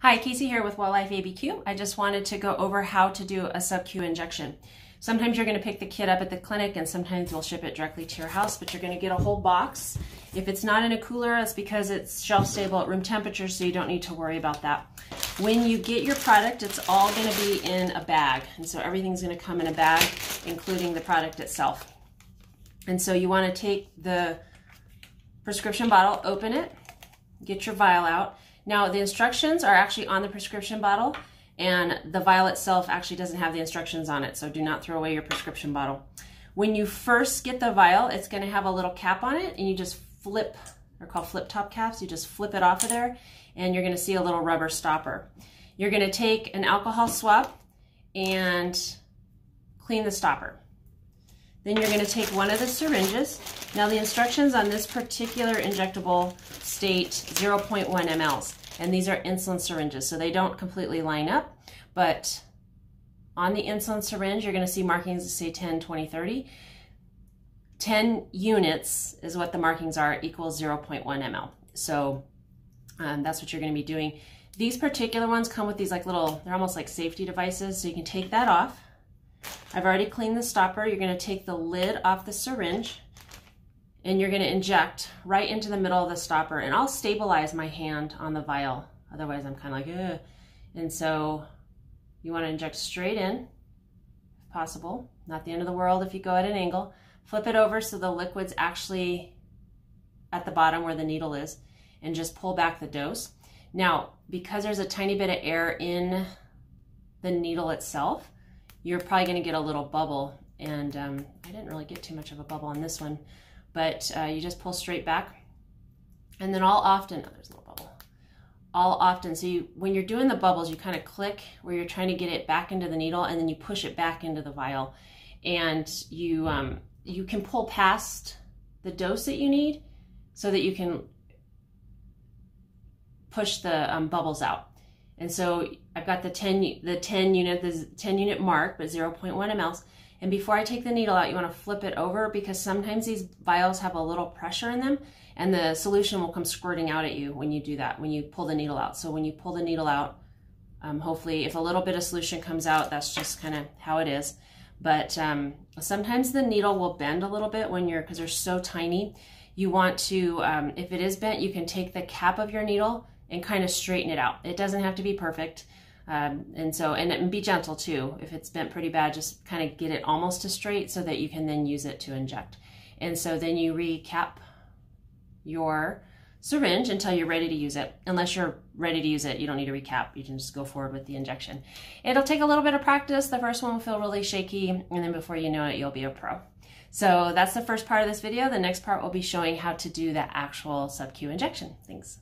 Hi, Casey here with Well Life ABQ. I just wanted to go over how to do a sub-Q injection. Sometimes you're going to pick the kit up at the clinic and sometimes we'll ship it directly to your house, but you're going to get a whole box. If it's not in a cooler, it's because it's shelf stable at room temperature, so you don't need to worry about that. When you get your product, it's all going to be in a bag. And so everything's going to come in a bag, including the product itself. And so you want to take the prescription bottle, open it, get your vial out. Now, the instructions are actually on the prescription bottle, and the vial itself actually doesn't have the instructions on it, so do not throw away your prescription bottle. When you first get the vial, it's going to have a little cap on it, and you just flip, they're called flip top caps, you just flip it off of there, and you're going to see a little rubber stopper. You're going to take an alcohol swab and clean the stopper. Then you're going to take one of the syringes. Now the instructions on this particular injectable state 0.1 mLs, and these are insulin syringes, so they don't completely line up, but on the insulin syringe you're going to see markings that say 10, 20, 30. 10 units is what the markings are, equals 0.1 mL. So that's what you're going to be doing. These particular ones come with these like little, they're almost like safety devices, so you can take that off. I've already cleaned the stopper. You're going to take the lid off the syringe and you're going to inject right into the middle of the stopper, and I'll stabilize my hand on the vial. Otherwise I'm kind of like, ugh. And so you want to inject straight in if possible. Not the end of the world if you go at an angle. Flip it over so the liquid's actually at the bottom where the needle is, and just pull back the dose. Now, because there's a tiny bit of air in the needle itself, you're probably going to get a little bubble, and I didn't really get too much of a bubble on this one, but you just pull straight back, and then all often, so when you're doing the bubbles, you kind of click where you're trying to get it back into the needle, and then you push it back into the vial, and you can pull past the dose that you need so that you can push the bubbles out. And so I've got the 10 unit mark, but 0.1 mLs. And before I take the needle out, you want to flip it over, because sometimes these vials have a little pressure in them and the solution will come squirting out at you when you do that, when you pull the needle out. So when you pull the needle out, hopefully if a little bit of solution comes out, that's just kind of how it is. But sometimes the needle will bend a little bit when because they're so tiny. You want to, if it is bent, you can take the cap of your needle and kind of straighten it out. It doesn't have to be perfect. And be gentle too. If it's bent pretty bad, just kind of get it almost to straight so that you can then use it to inject. And so then you recap your syringe until you're ready to use it. Unless you're ready to use it, you don't need to recap. You can just go forward with the injection. It'll take a little bit of practice. The first one will feel really shaky, and then before you know it, you'll be a pro. So that's the first part of this video. The next part will be showing how to do the actual sub-Q injection. Thanks.